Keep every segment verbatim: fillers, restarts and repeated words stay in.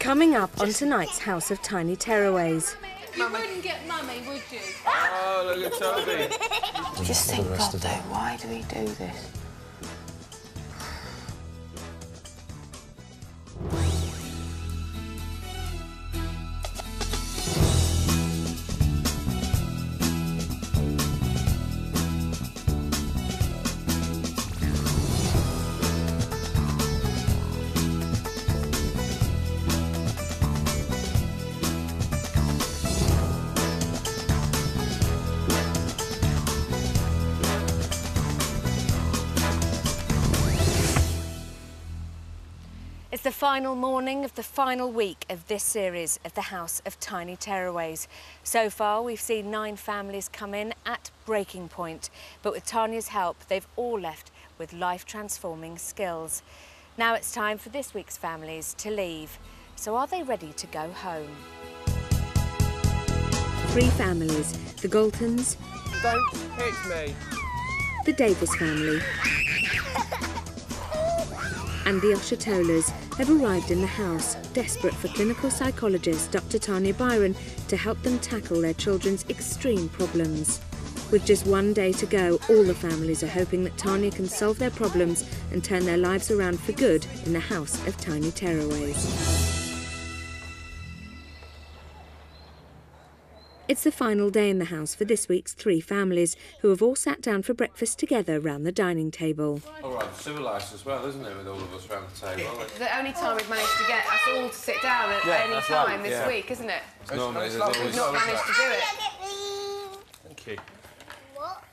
Coming up on tonight's House of Tiny Tearaways. You wouldn't get mummy, would you? Oh, look at Toby. Just think, God, though, why do we do this? It's the final morning of the final week of this series of the House of Tiny Tearaways. So far, we've seen nine families come in at breaking point, but with Tanya's help, they've all left with life-transforming skills. Now it's time for this week's families to leave. So are they ready to go home? Three families, the Galtons. Don't hit me. The Davis family. And the Oshetolas have arrived in the house, desperate for clinical psychologist Doctor Tanya Byron to help them tackle their children's extreme problems. With just one day to go, all the families are hoping that Tanya can solve their problems and turn their lives around for good in the House of Tiny Tearaways. It's the final day in the house for this week's three families, who have all sat down for breakfast together round the dining table. All right, sewer life as well, isn't it, with all of us round the table? It, the only time we've managed to get us all to sit down at yeah, any time right. this yeah. week, isn't it? It's normally, it's normally, we've not managed to do it. Thank you. What?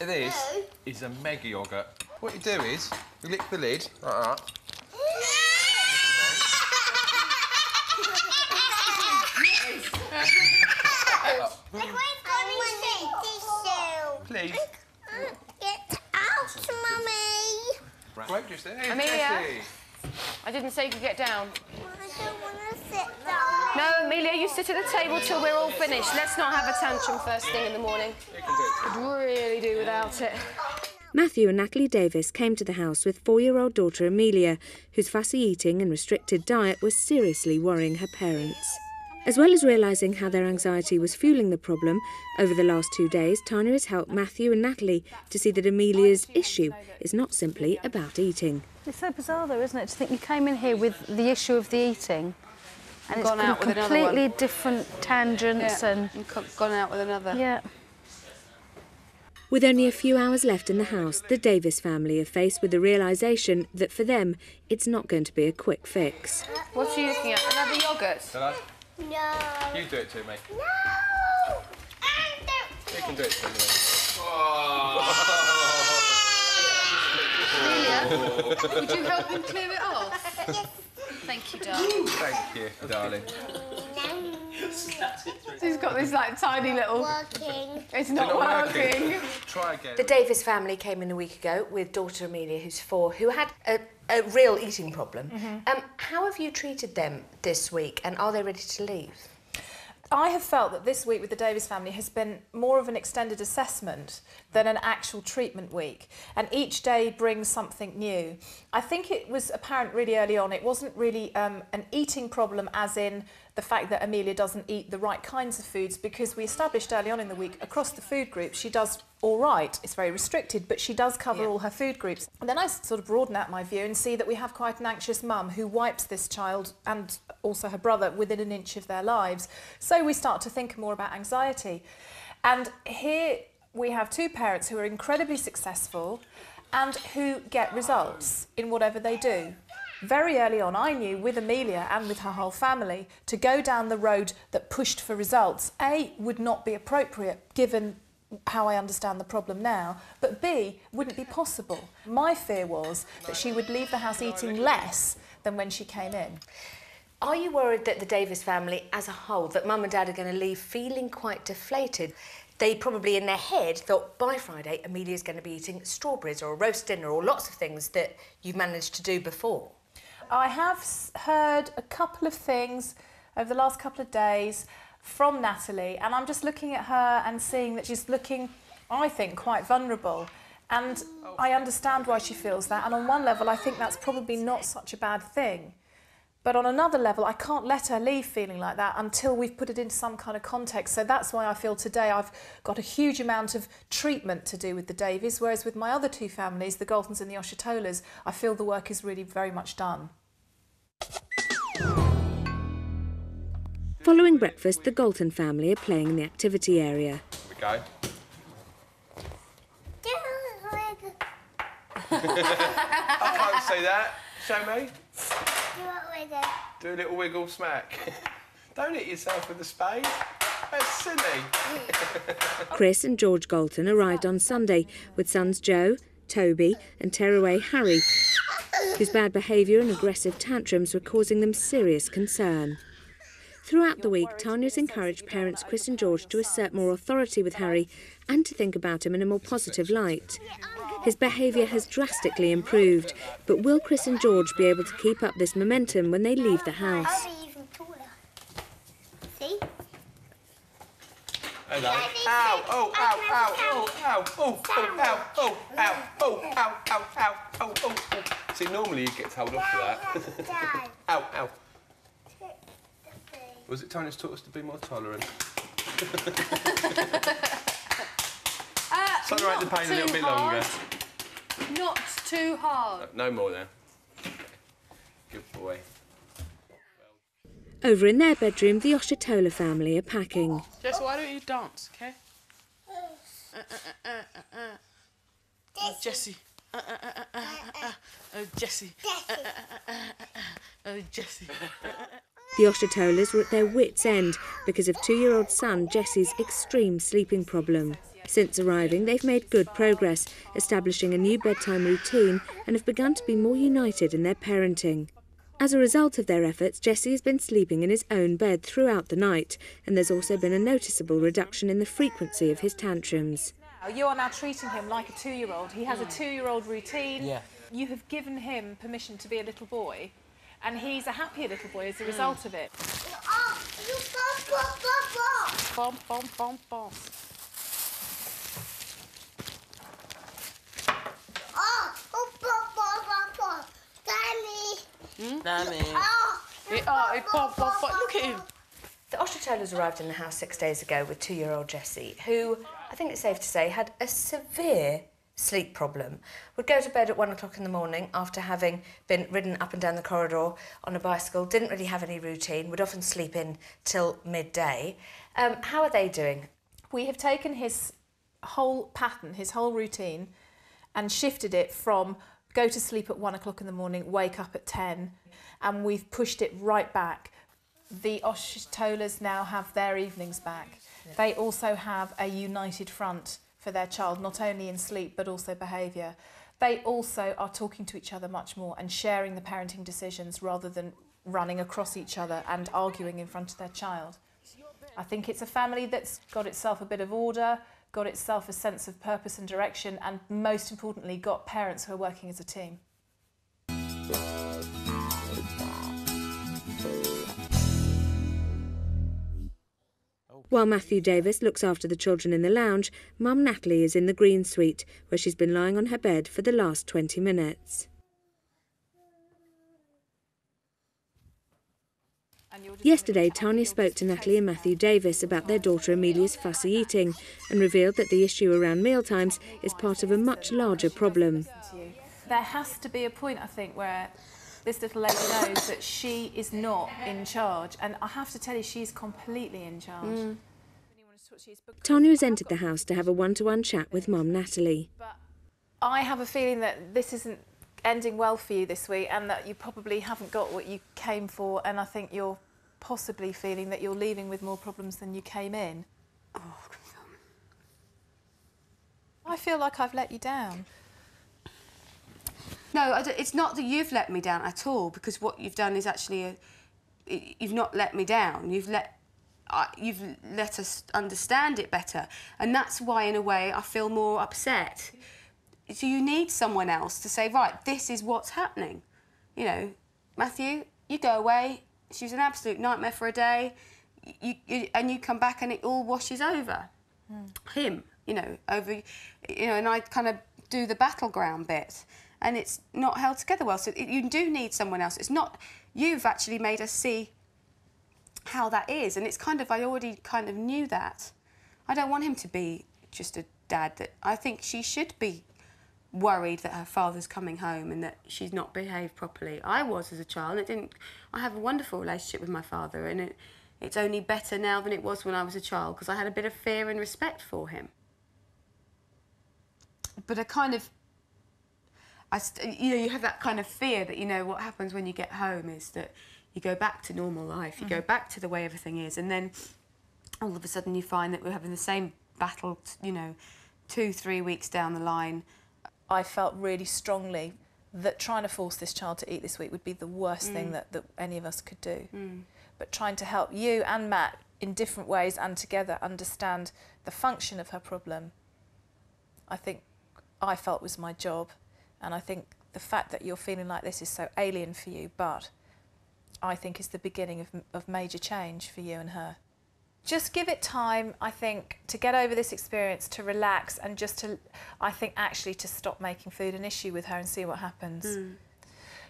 It is is a mega yoghurt. What you do is you lick the lid like that. Please. Get out, Mummy. Right, just there. Amelia, I didn't say you could get down. I don't want to sit down. No, Amelia, you sit at the table till we're all finished. Let's not have a tantrum first thing in the morning. I'd really do without it. Matthew and Natalie Davis came to the house with four-year-old daughter Amelia, whose fussy eating and restricted diet was seriously worrying her parents. As well as realising how their anxiety was fueling the problem, over the last two days, Tanya has helped Matthew and Natalie to see that Amelia's issue is not simply about eating. It's so bizarre, though, isn't it, to think you came in here with the issue of the eating and, and it's gone out with another one. Completely different tangents yeah, and... and gone out with another. Yeah. With only a few hours left in the house, the Davis family are faced with the realisation that, for them, it's not going to be a quick fix. What are you looking at? Another yoghurt? No. You do it to me. No! I don't do it. You can do it to me. Oh. Yeah. Amelia, would you help him clear it off? Yes. Thank you, darling. Thank you, darling. He's got this, like, tiny little... Working. It's not, not working. working. Try again. The Davis family came in a week ago with daughter Amelia, who's four, who had a, a real eating problem. Mm-hmm. um, how have you treated them this week, and are they ready to leave? I have felt that this week with the Davis family has been more of an extended assessment than an actual treatment week, and each day brings something new. I think it was apparent really early on it wasn't really um, an eating problem as in the fact that Amelia doesn't eat the right kinds of foods, because we established early on in the week across the food groups she does all right. It's very restricted, but she does cover yeah. all her food groups. And then I sort of broaden out my view and see that we have quite an anxious mum who wipes this child and also her brother within an inch of their lives. So we start to think more about anxiety. And here we have two parents who are incredibly successful and who get results in whatever they do. Very early on, I knew with Amelia and with her whole family, to go down the road that pushed for results, A, would not be appropriate given how I understand the problem now, but B, wouldn't be possible. My fear was that she would leave the house eating less than when she came in. Are you worried that the Davis family as a whole, that mum and dad are going to leave feeling quite deflated? They probably in their head thought by Friday Amelia's going to be eating strawberries or a roast dinner or lots of things that you've managed to do before. I have heard a couple of things over the last couple of days from Natalie, and I'm just looking at her and seeing that she's looking, I think, quite vulnerable. And I understand why she feels that. And on one level, I think that's probably not such a bad thing. But on another level, I can't let her leave feeling like that until we've put it into some kind of context. So that's why I feel today I've got a huge amount of treatment to do with the Davies, whereas with my other two families, the Galtons and the Oshetolas, I feel the work is really very much done. Following breakfast, the Galton family are playing in the activity area. We go. I can't say that. Show me. Do a little wiggle smack. Don't hit yourself with a spade. That's silly. Chris and George Galton arrived on Sunday with sons Joe, Toby and tearaway Harry, whose bad behaviour and aggressive tantrums were causing them serious concern. Throughout the week, Tanya's encouraged parents Chris and George to assert more authority with Harry and to think about him in a more positive light. His behaviour has drastically improved, but will Chris and George be able to keep up this momentum when they leave the house? I'll be even taller. See? Hello. Ow, oh, ow, ow, oh, ow, oh, ow, oh, ow, oh, ow, ow, ow, oh, oh, oh. See, normally you get told off for that. Ow, ow. Was it Tanya's taught us to be more tolerant? Tolerate the pain a little bit longer. Not too hard. No, no more now. Good boy. Over in their bedroom, the Oshetola family are packing. Jess, why don't you dance, OK? Uh, uh, uh, uh, uh. Oh, Jessie. Uh, uh, uh, uh, uh. Oh, Jessie. Uh, uh, uh, uh. Oh, Jessie. The Oshetolas were at their wits' end because of two-year-old son Jessie's extreme sleeping problem. Since arriving, they've made good progress, establishing a new bedtime routine and have begun to be more united in their parenting. As a result of their efforts, Jessie has been sleeping in his own bed throughout the night, and there's also been a noticeable reduction in the frequency of his tantrums. You are now treating him like a two-year-old. He has a two-year-old routine. Yeah. You have given him permission to be a little boy, and he's a happier little boy as a result mm. of it. Bom, bom, bom, bom. Mm? Nanny. Oh, oh, pop, pop, pop. Look at him. The Oshetolas arrived in the house six days ago with two-year-old Jessie, who, I think it's safe to say, had a severe sleep problem. Would go to bed at one o'clock in the morning after having been ridden up and down the corridor on a bicycle, didn't really have any routine, would often sleep in till midday. Um, how are they doing? We have taken his whole pattern, his whole routine, and shifted it from go to sleep at one o'clock in the morning, wake up at ten, and we've pushed it right back. The Oshetolas now have their evenings back. Yeah. They also have a united front for their child, not only in sleep but also behaviour. They also are talking to each other much more and sharing the parenting decisions rather than running across each other and arguing in front of their child. I think it's a family that's got itself a bit of order, got itself a sense of purpose and direction, and most importantly, got parents who are working as a team. While Matthew Davis looks after the children in the lounge, Mum Natalie is in the green suite, where she's been lying on her bed for the last twenty minutes. Yesterday, Tanya spoke to Natalie and Matthew Davis about their daughter Amelia's fussy eating and revealed that the issue around mealtimes is part of a much larger problem. There has to be a point, I think, where this little lady knows that she is not in charge, and I have to tell you, she's completely in charge. Mm. Tanya has entered the house to have a one-to-one chat with Mum Natalie. But I have a feeling that this isn't ending well for you this week, and that you probably haven't got what you came for, and I think you're possibly feeling that you're leaving with more problems than you came in. Oh, I feel like I've let you down. No, I don't, it's not that you've let me down at all, because what you've done is actually a, you've not let me down. You've let uh, you've let us understand it better, and that's why, in a way, I feel more upset. So you need someone else to say, right, this is what's happening. You know, Matthew, you go away. She was an absolute nightmare for a day. You, you, and you come back and it all washes over. Mm. Him, you know, over... You know, and I kind of do the battleground bit, and it's not held together well. So it, you do need someone else. It's not... You've actually made us see how that is, and it's kind of... I already kind of knew that. I don't want him to be just a dad that... I think she should be worried that her father's coming home and that she's not behaved properly. I was as a child. It didn't... I have a wonderful relationship with my father, and it, it's only better now than it was when I was a child, because I had a bit of fear and respect for him. But I kind of... I st you know, you have that kind of fear that, you know, what happens when you get home is that you go back to normal life, you mm-hmm. go back to the way everything is, and then all of a sudden you find that we're having the same battle, you know, two, three weeks down the line. I felt really strongly that trying to force this child to eat this week would be the worst mm. thing that, that any of us could do. Mm. But trying to help you and Matt in different ways and together understand the function of her problem, I think I felt was my job. And I think the fact that you're feeling like this is so alien for you, but I think is the beginning of, of major change for you and her. Just give it time, I think, to get over this experience, to relax, and just to, I think, actually to stop making food an issue with her and see what happens. Mm.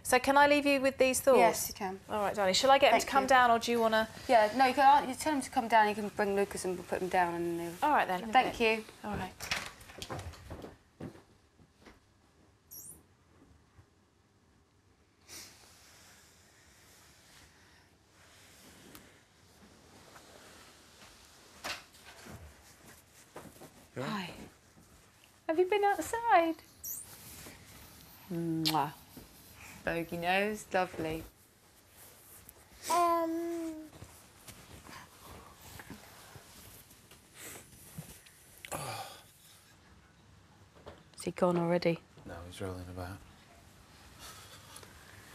So can I leave you with these thoughts? Yes, you can. All right, darling. Shall I get Thank him to come you. down, or do you want to...? Yeah, no, you, can, you tell him to come down, you can bring Lucas and we'll put him down. And he'll... All right, then. Thank you. All right. Yeah. Hi. Have you been outside? Mwah. Bogey nose, lovely. Um. Oh. Is he gone already? No, he's rolling about.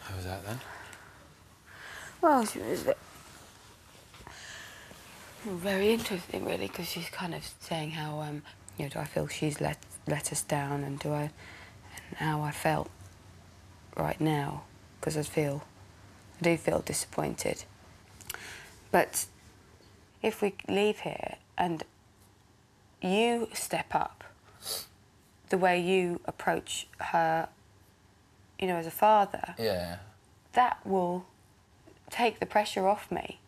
How was that then? Well, she was a bit... Very interesting, really, because she's kind of saying how, um, you know, do I feel she's let let us down, and do I, and how I felt right now, because I feel, I do feel disappointed. But if we leave here and you step up, the way you approach her, you know, as a father, yeah, that will take the pressure off me.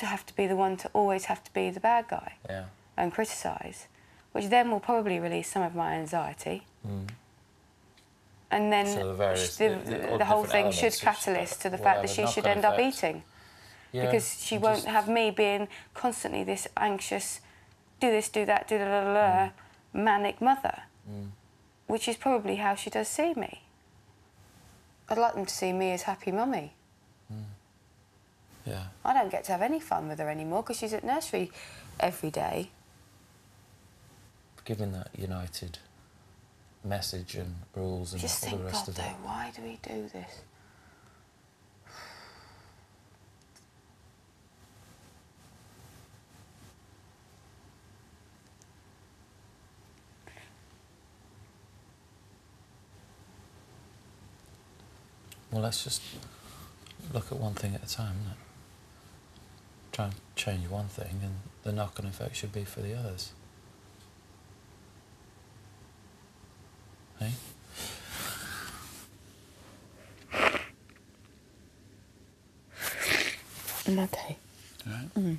To have to be the one to always have to be the bad guy, yeah, and criticise, which then will probably release some of my anxiety. Mm. And then so the, various, the, the, the whole thing should catalyse to the fact that she should end up eating. Yeah, because she won't just... have me being constantly this anxious, do this, do that, do da da da, da mm. manic mother, mm. which is probably how she does see me. I'd like them to see me as happy mummy. Mm. Yeah. I don't get to have any fun with her anymore because she's at nursery every day. Given that united message and rules and just all think, the rest God, of it. Though, why do we do this? Well, let's just look at one thing at a time, isn't it? Try and change one thing, and the knock-on effect should be for the others. Hey? I'm okay. All right. Mm.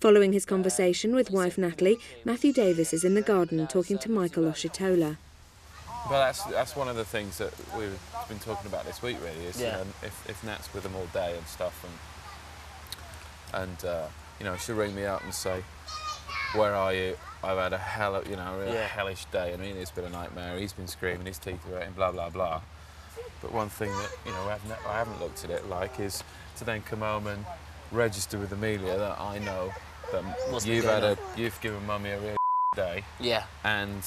Following his conversation with wife Natalie, Matthew Davis is in the garden talking to Michael Oshetola. Well, that's, that's one of the things that we've been talking about this week, really, is yeah. you know, if, if Nat's with them all day and stuff, and, and uh, you know, she'll ring me up and say, where are you? I've had a hell of, you know, a really yeah. hellish day. I mean, it's been a nightmare. He's been screaming, his teeth are hurting, blah, blah, blah. But one thing that, you know, I haven't looked at it like is to then come home and register with Amelia that I know that you've had a, you've given Mummy a real day. Yeah. And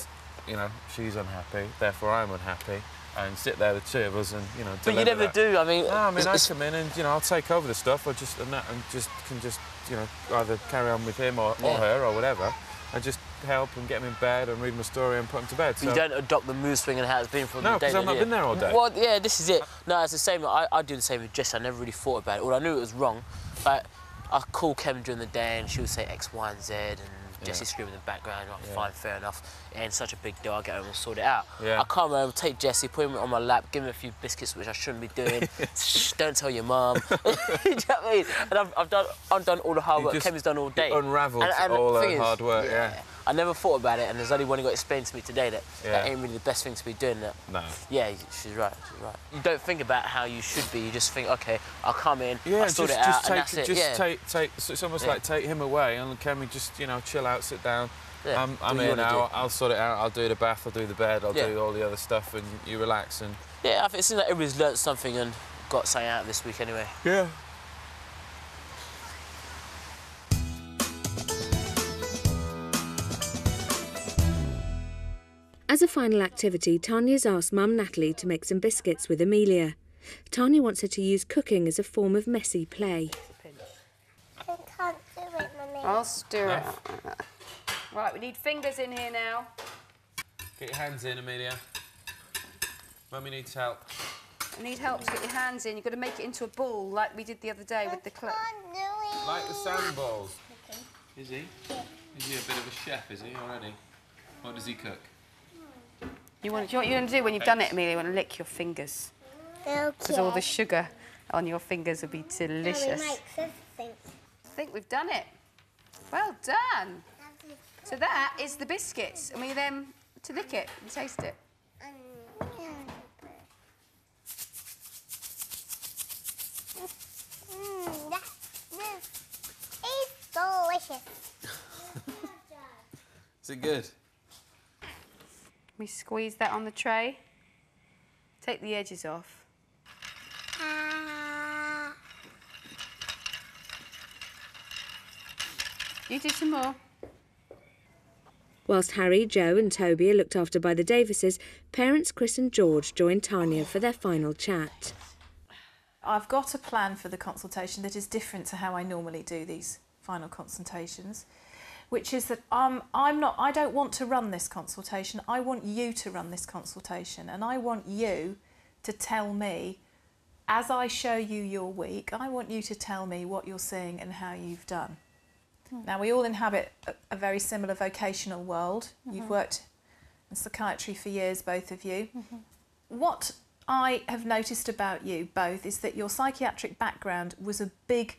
you know she's unhappy, therefore I'm unhappy, and sit there the two of us and you know. But you never that. do. I mean. No, I mean I come in and you know I'll take over the stuff. I just and that and just can just you know either carry on with him or, or yeah. her or whatever. I just help and get him in bed and read him a story and put him to bed. So you don't adopt the mood swing and how it's been for no, the day. No, because I've not yeah. been there all day. Well, yeah, this is it. No, it's the same. I, I do the same with Jess. I never really thought about it. Well, I knew it was wrong, but I call Kevin during the day and she would say X, Y, and Z, and Jesse yeah. screaming in the background. Like, yeah. fine, fair enough. It ain't such a big deal. I'll get home and sort it out. Yeah. I come home, take Jesse, put him on my lap, give him a few biscuits, which I shouldn't be doing. Shh, don't tell your mum. Do you know what I mean? And I've, I've done, I've done all the hard work. Kevin's done all day. Unravelled all the is, hard work. Yeah. yeah. I never thought about it, and there's only one who got explained to me today that yeah. that ain't really the best thing to be doing. That no. Yeah, she's right. She's right. You don't think about how you should be. You just think, okay, I'll come in, yeah, I'll sort just, it just out, take, and that's it. Just yeah. take, take. So it's almost yeah. like take him away, and can we just, you know, chill out, sit down. Yeah. I'm, I'm here now. I'll sort it out. I'll do the bath. I'll do the bed. I'll yeah. do all the other stuff, and you relax. And yeah, I think it seems like everybody's learnt something and got something out of this week anyway. Yeah. As a final activity, Tanya's asked Mum Natalie to make some biscuits with Amelia. Tanya wants her to use cooking as a form of messy play. I can't do it, Mummy. I'll stir it. Right, we need fingers in here now. Get your hands in, Amelia. Mummy needs help. I need help to get your hands in. You've got to make it into a ball like we did the other day I with the club. Like the sand balls. Okay. Is he? Yeah. Is he a bit of a chef, is he, already? What does he cook? You want, do you know what you're going to do when you've done it, Amelia? You want to lick your fingers. Because okay. all the sugar on your fingers will be delicious. I think we've done it. Well done. So that is the biscuits. And we then to lick it and taste it. Mm, that is delicious. Is it good? We squeeze that on the tray. Take the edges off. Uh, you do some more. Whilst Harry, Joe and Toby are looked after by the Davises, parents Chris and George join Tanya for their final chat. I've got a plan for the consultation that is different to how I normally do these final consultations, which is that um, I'm not, I don't want to run this consultation. I want you to run this consultation, and I want you to tell me, as I show you your week, I want you to tell me what you're seeing and how you've done. Mm. Now, we all inhabit a, a very similar vocational world. Mm-hmm. You've worked in psychiatry for years, both of you. Mm-hmm. What I have noticed about you both is that your psychiatric background was a big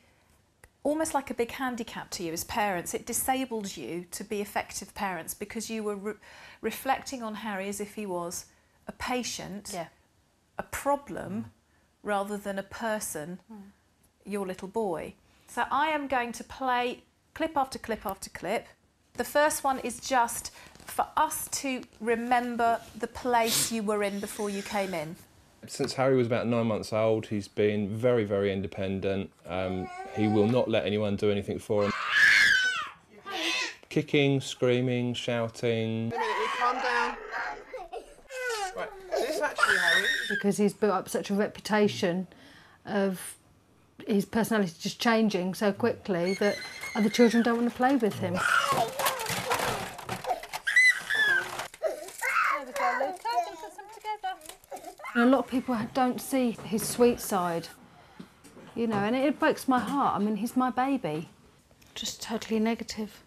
almost like a big handicap to you as parents. It disabled you to be effective parents because you were re reflecting on Harry as if he was a patient, yeah. a problem, mm. rather than a person, mm. your little boy. So I am going to play clip after clip after clip. The first one is just for us to remember the place you were in before you came in. Since Harry was about nine months old, he's been very, very independent. Um, he will not let anyone do anything for him. Kicking, screaming, shouting. Wait a minute, you calm down. Right, this actually Harry. Because he's built up such a reputation of his personality just changing so quickly that other children don't want to play with him. A lot of people don't see his sweet side, you know, and it breaks my heart. I mean, he's my baby. Just totally negative.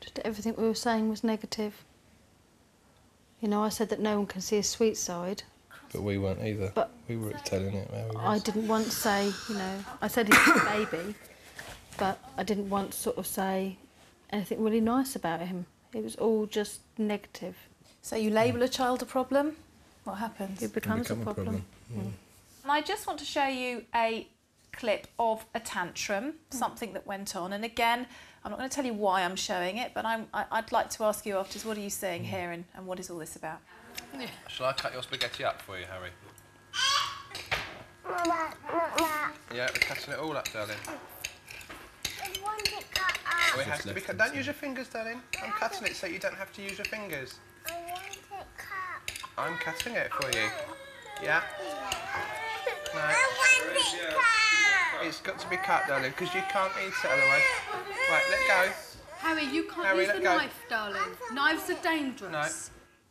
Just everything we were saying was negative. You know, I said that no one can see his sweet side. But we weren't either. But we were telling it. How he was. I didn't once say, you know, I said he's my baby, but I didn't once sort of say anything really nice about him. It was all just negative. So you label a child a problem? What happens? It becomes become a problem. A problem. Mm. And I just want to show you a clip of a tantrum, something that went on. And again, I'm not going to tell you why I'm showing it, but I'm, I, I'd like to ask you afterwards, what are you seeing mm. here and, and what is all this about? Yeah. Shall I cut your spaghetti up for you, Harry? Yeah, we're cutting it all up, darling. Oh, it has to be cut. Don't use your fingers, darling. I'm cutting it so you don't have to use your fingers. I'm cutting it for you. Yeah? No. It's got to be cut, darling, because you can't eat it otherwise. Right, let go. Harry, you can't Harry, use the go. knife, darling. Knives are dangerous. No.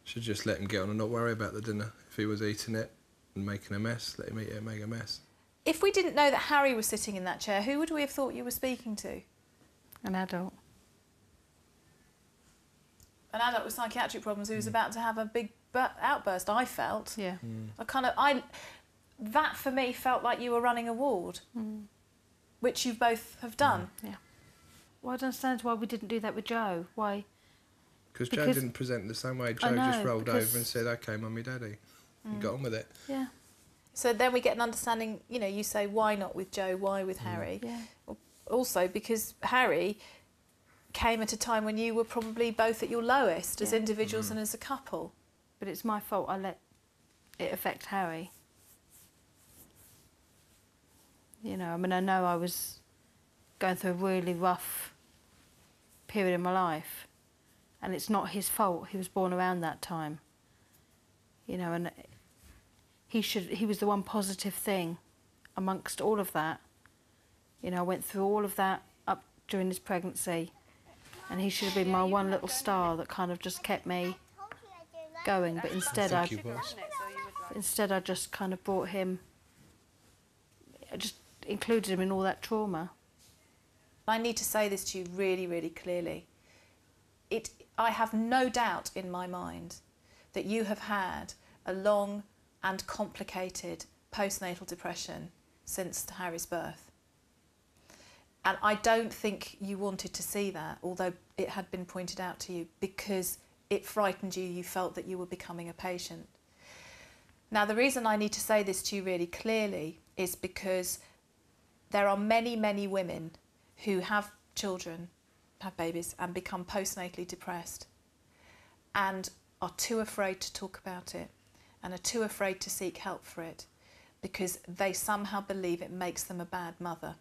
Should just let him get on and not worry about the dinner. If he was eating it and making a mess, let him eat it and make a mess. If we didn't know that Harry was sitting in that chair, who would we have thought you were speaking to? An adult. An adult with psychiatric problems who was mm. about to have a big outburst, I felt. Yeah. Mm. I kind of... I. That, for me, felt like you were running a ward, mm. which you both have done. Mm. Yeah. Well, I don't understand why we didn't do that with Joe. Why? Because Joe didn't present the same way. Joe know, just rolled because... over and said, OK, Mummy, Daddy, mm. and got on with it. Yeah. So then we get an understanding, you know, you say, why not with Joe, why with mm. Harry? Yeah. Also, because Harry came at a time when you were probably both at your lowest, yeah. as individuals mm. and as a couple. But it's my fault I let it affect Harry. You know, I mean, I know I was going through a really rough period in my life, and it's not his fault. He was born around that time, you know, and he should. He was the one positive thing amongst all of that. You know, I went through all of that up during his pregnancy, and he should have been my one little star that kind of just kept me going. But instead, I, instead, I just kind of brought him. I just. included him in all that trauma. I need to say this to you really, really clearly. It, I have no doubt in my mind that you have had a long and complicated postnatal depression since Harry's birth. And I don't think you wanted to see that, although it had been pointed out to you, because it frightened you, you felt that you were becoming a patient. Now, the reason I need to say this to you really clearly is because there are many, many women who have children, have babies, and become postnatally depressed and are too afraid to talk about it and are too afraid to seek help for it because they somehow believe it makes them a bad mother.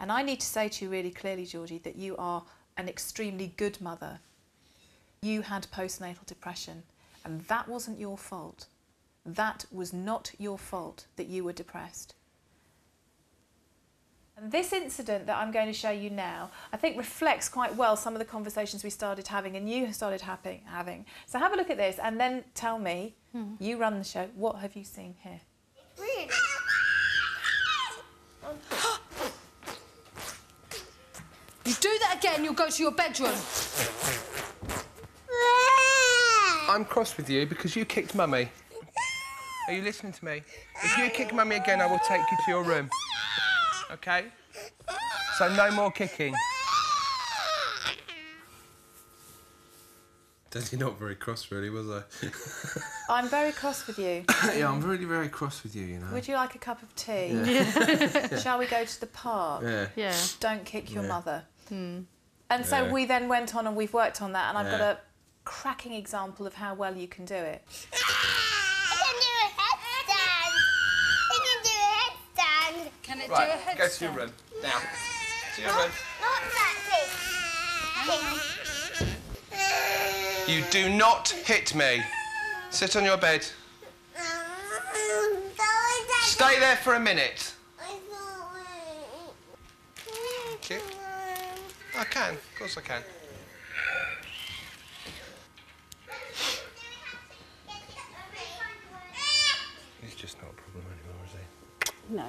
And I need to say to you really clearly, Georgie, that you are an extremely good mother. You had postnatal depression, and that wasn't your fault. That was not your fault that you were depressed. And this incident that I'm going to show you now, I think reflects quite well some of the conversations we started having and you started having. So have a look at this and then tell me, mm. you run the show, what have you seen here? Really? You do that again, you'll go to your bedroom. I'm cross with you because you kicked Mummy. Are you listening to me? If you kick Mummy again, I will take you to your room. OK? So no more kicking. Daddy, not very cross, really, was I? I'm very cross with you. Yeah, I'm really very cross with you, you know. Would you like a cup of tea? Yeah. Yeah. Shall we go to the park? Yeah. Yeah. Don't kick your yeah. mother. Hmm. And so yeah. we then went on and we've worked on that, and I've yeah. got a cracking example of how well you can do it. Can it right, do a headstand? Go to your room. Now. To your not, room. Not that thing. You do not hit me. Sit on your bed. Stay there for a minute. Thank you. I can. Of course I can. He's just not a problem anymore, is he? No.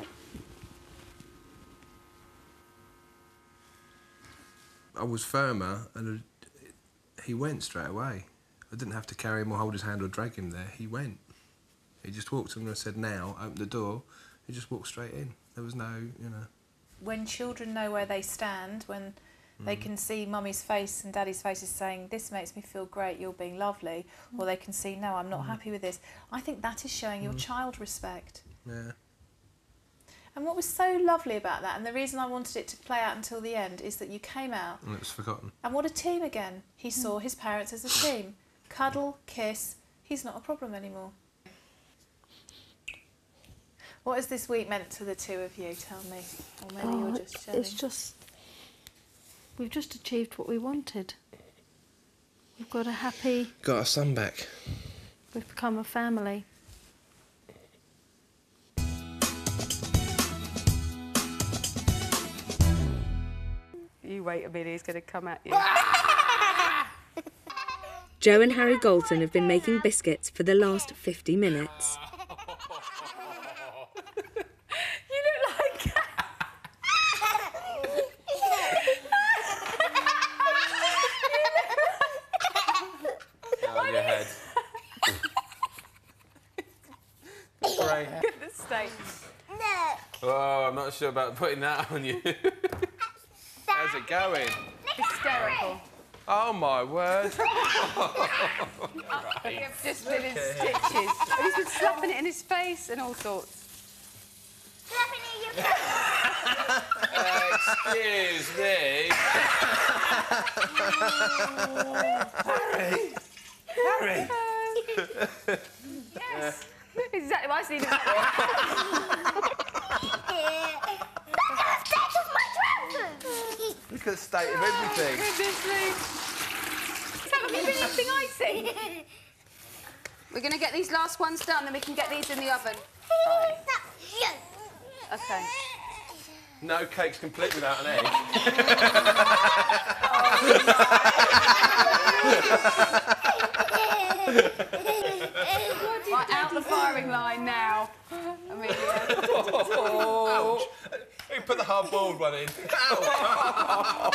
I was firmer and he went straight away. I didn't have to carry him or hold his hand or drag him there. He went. He just walked in and I said, now, open the door. He just walked straight in. There was no, you know... When children know where they stand, when mm. they can see Mummy's face and Daddy's face is saying, this makes me feel great, you're being lovely, mm. or they can see, no, I'm not mm. happy with this, I think that is showing mm. your child respect. Yeah. And what was so lovely about that, and the reason I wanted it to play out until the end, is that you came out... And it was forgotten. And what a team again. He mm. saw his parents as a team. Cuddle, kiss, he's not a problem anymore. What has this week meant to the two of you, tell me? Or maybe oh, you're just sharing. It's just... We've just achieved what we wanted. We've got a happy... Got our son back. We've become a family. wait a minute, he's going to come at you. Joe and Harry Galton have been making biscuits for the last fifty minutes. You look like... On your head. Grey hair. Look at the state. Look. Oh, I'm not sure about putting that on you. How's it going? Hysterical. Oh, my word. Right. I've just been in stitches. He's been slapping it in his face and all sorts. Slapping it in your face. Uh, excuse me. Harry. Harry. Um, yes. Exactly what I see. That's how I've sex with my trousers. Look at the state of everything. Is that like a brilliant thing I see? We're going to get these last ones done, then we can get these in the oven. Right. OK. No cake's complete without an egg. Right, out the firing line now. Amelia. Oh. Ouch. Who put the hard-boiled one in? Ow!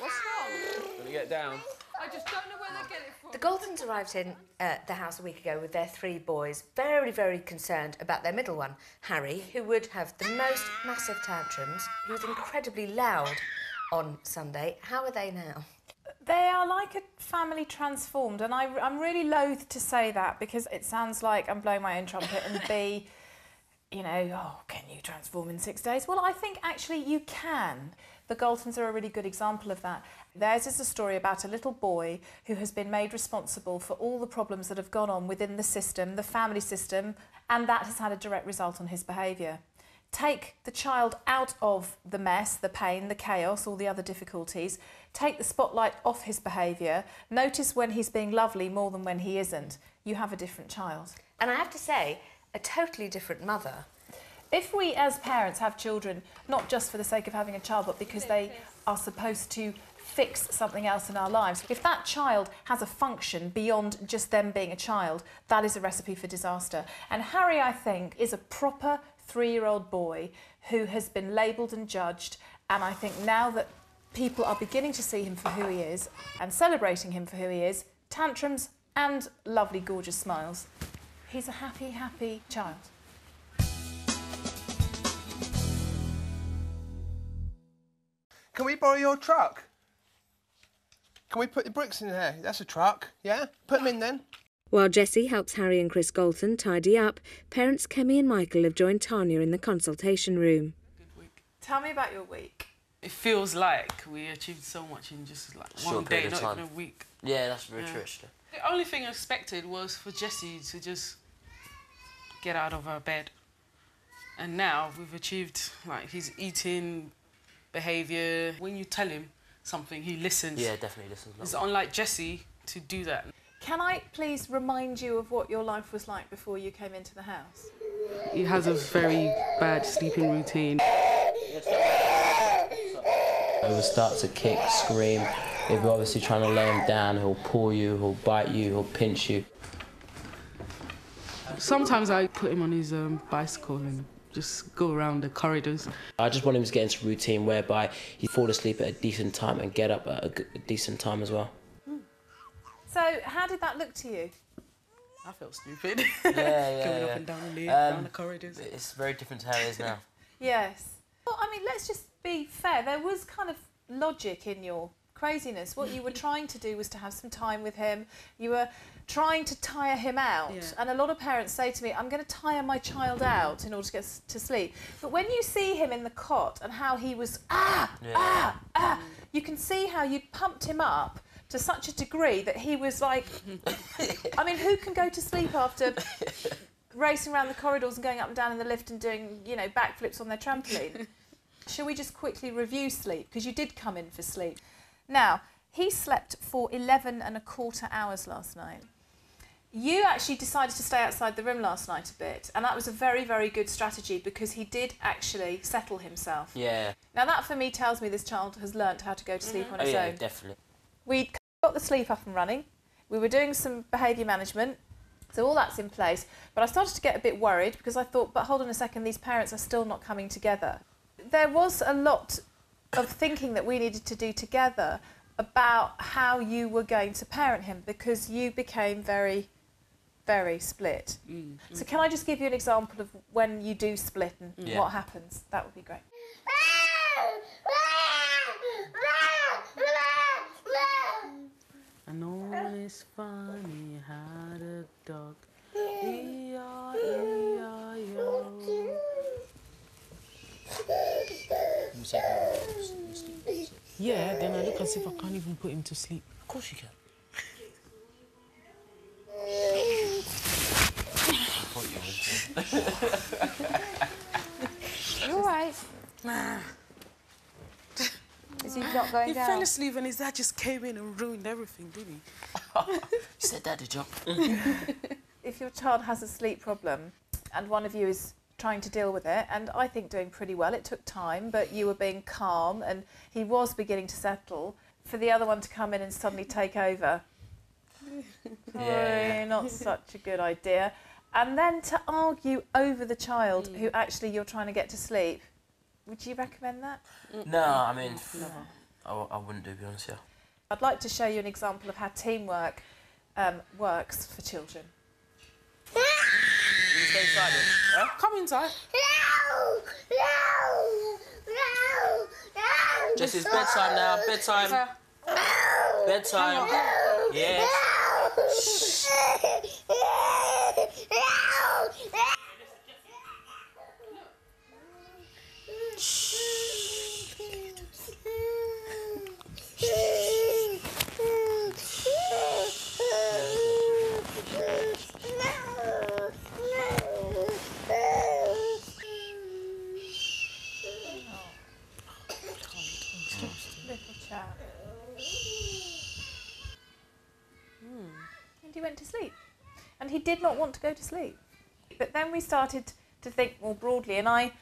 What's wrong? Gonna get down. I just don't know where they get it from. The Galtons arrived in uh, the house a week ago with their three boys, very, very concerned about their middle one, Harry, who would have the most massive tantrums. He was incredibly loud on Sunday. How are they now? They are like a family transformed, and I, I'm really loath to say that because it sounds like I'm blowing my own trumpet and B, you know, oh, can you transform in six days? Well, I think actually you can. The Galtons are a really good example of that. Theirs is a story about a little boy who has been made responsible for all the problems that have gone on within the system, the family system, and that has had a direct result on his behaviour. Take the child out of the mess, the pain, the chaos, all the other difficulties. Take the spotlight off his behaviour. Notice when he's being lovely more than when he isn't. You have a different child. And I have to say, a totally different mother. If we as parents have children, not just for the sake of having a child, but because they are supposed to fix something else in our lives, if that child has a function beyond just them being a child, that is a recipe for disaster. And Harry, I think, is a proper three-year-old boy who has been labelled and judged, and I think now that people are beginning to see him for who he is and celebrating him for who he is, tantrums and lovely, gorgeous smiles, he's a happy, happy child. Can we borrow your truck? Can we put the bricks in there? That's a truck, yeah? Put them in then. While Jessie helps Harry and Chris Galton tidy up, parents Kemi and Michael have joined Tanya in the consultation room. Good week. Tell me about your week. It feels like we achieved so much in just like Short one day, not even a week. Yeah, that's very yeah. true, actually. The only thing I expected was for Jessie to just get out of her bed. And now we've achieved, like, his eating, behaviour. When you tell him something, he listens. Yeah, definitely listens. It's unlike Jessie to do that. Can I please remind you of what your life was like before you came into the house? He has a very bad sleeping routine. He will start to kick, scream. If you're obviously trying to lay him down, he'll pull you, he'll bite you, he'll pinch you. Sometimes I put him on his um, bicycle and just go around the corridors. I just want him to get into a routine whereby he'd fall asleep at a decent time and get up at a decent time as well. Mm. So how did that look to you? I felt stupid. Yeah, yeah, Going yeah. up and down the, um, down the corridors. It's very different to how it is now. Yes. Well, I mean, let's just be fair. There was kind of logic in your craziness. What you were trying to do was to have some time with him. You were trying to tire him out. Yeah. And a lot of parents say to me, I'm going to tire my child out in order to get to sleep. But when you see him in the cot and how he was, ah, yeah. ah, ah, you can see how you'd pumped him up to such a degree that he was like... I mean, who can go to sleep after racing around the corridors and going up and down in the lift and doing, you know, backflips on their trampoline? Shall we just quickly review sleep? Because you did come in for sleep. Now, he slept for eleven and a quarter hours last night. You actually decided to stay outside the room last night a bit, and that was a very, very good strategy because he did actually settle himself. Yeah. Now that for me tells me this child has learnt how to go to sleep mm-hmm. on oh, its yeah, own. Definitely. We got the sleep up and running. We were doing some behaviour management, so all that's in place. But I started to get a bit worried because I thought, but hold on a second, these parents are still not coming together. There was a lot of thinking that we needed to do together about how you were going to parent him because you became very... very split. Mm. So can I just give you an example of when you do split and yeah. what happens? That would be great. I know it's funny how the dog... Yeah, then I look and see if I can't even put him to sleep. Of course you can. You're right. Nah. Is he not going he down? He fell asleep and his dad just came in and ruined everything, didn't he? You said that, did you? If your child has a sleep problem and one of you is trying to deal with it, and I think doing pretty well, it took time, but you were being calm and he was beginning to settle, for the other one to come in and suddenly take over. Yeah. Oh, not such a good idea. And then to argue over the child mm. who actually you're trying to get to sleep, would you recommend that? No, I mean, I, I wouldn't do, to be honest, yeah. I'd like to show you an example of how teamwork um, works for children. Come inside. No! No! No! No! Just it's bedtime now, bedtime. No. Bedtime. No. Yes. No. And he went to sleep, and he did not want to go to sleep. But then we started to think more broadly, and I,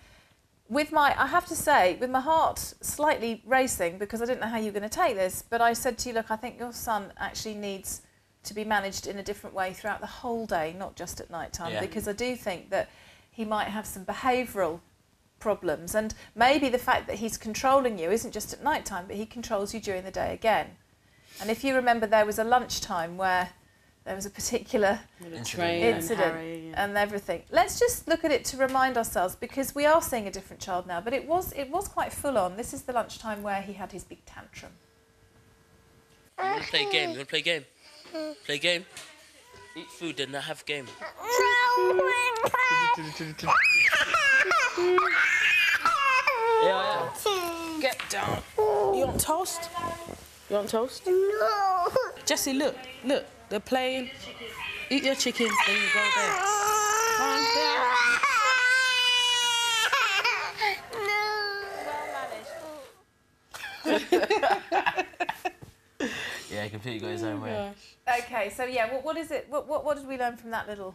with my, I have to say, with my heart slightly racing, because I didn't know how you were going to take this, but I said to you, look, I think your son actually needs to be managed in a different way throughout the whole day, not just at night time, yeah. because I do think that he might have some behavioural problems, and maybe the fact that he's controlling you isn't just at night time, but he controls you during the day again. And if you remember, there was a lunchtime where there was a particular train incident and, yeah. and everything. Let's just look at it to remind ourselves, because we are seeing a different child now, but it was, it was quite full on. This is the lunchtime where he had his big tantrum. You want to play a game? You want to play a game? Play a game? Eat food and not have game. Yeah, yeah. Get down. You want toast? You want toast? No. Jessie, look, look. They're playing. Eat your chicken, then you go there. Come there. No. Yeah, he completely got his own way. Okay, so yeah, what, what is it? What, what, what did we learn from that little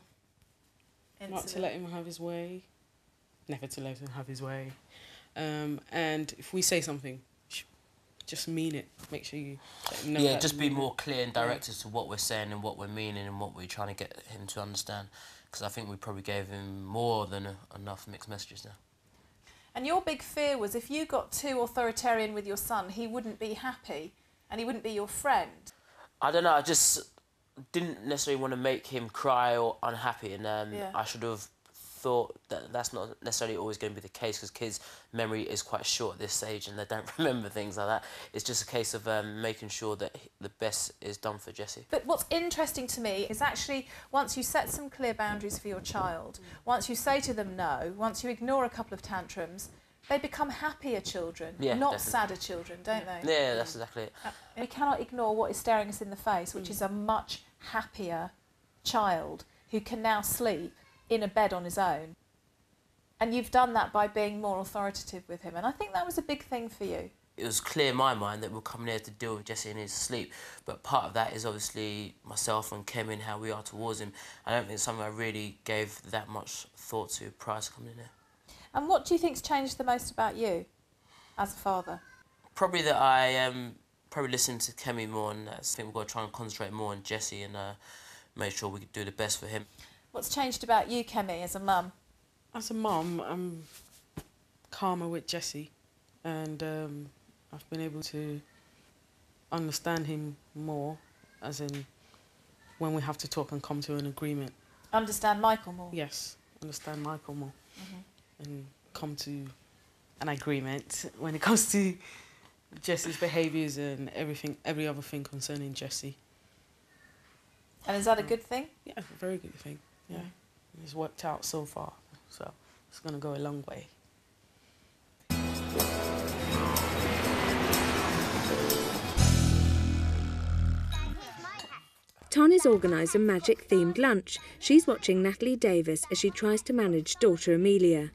incident? Not to let him have his way. Never to let him have his way. Um, and if we say something, just mean it. Make sure you know. Yeah, just be more clear and direct as to what we're saying and what we're meaning and what we're trying to get him to understand. Because I think we probably gave him more than a, enough mixed messages now. And your big fear was if you got too authoritarian with your son, he wouldn't be happy and he wouldn't be your friend. I don't know. I just didn't necessarily want to make him cry or unhappy, and um, yeah. I should have thought that that's not necessarily always going to be the case, because kids' memory is quite short at this stage and they don't remember things like that. It's just a case of um, making sure that the best is done for Jessie. But what's interesting to me is actually once you set some clear boundaries for your child, once you say to them no, once you ignore a couple of tantrums, they become happier children, yeah, not definitely. sadder children, don't yeah. they? Yeah, that's exactly it. We cannot ignore what is staring us in the face, which mm. is a much happier child who can now sleep in a bed on his own. And you've done that by being more authoritative with him. And I think that was a big thing for you. it was clear in my mind that we were coming here to deal with Jesse in his sleep. But part of that is obviously myself and Kim and how we are towards him. I don't think it's something I really gave that much thought to prior to coming in here. And what do you think's changed the most about you as a father? Probably that I am um, probably listening to Kemi more, and I think we've got to try and concentrate more on Jesse and uh, make sure we do the best for him. What's changed about you, Kemi, as a mum? As a mum, I'm calmer with Jesse, and um, I've been able to understand him more, as in when we have to talk and come to an agreement. Understand Michael more? Yes, understand Michael more. Mm-hmm. And come to an agreement when it comes to Jesse's behaviours and everything, every other thing concerning Jesse. And is that a good thing? Yeah, a very good thing. Yeah, yeah. It's worked out so far, so it's going to go a long way. Tanya's organised a magic-themed lunch. She's watching Natalie Davis as she tries to manage daughter Amelia.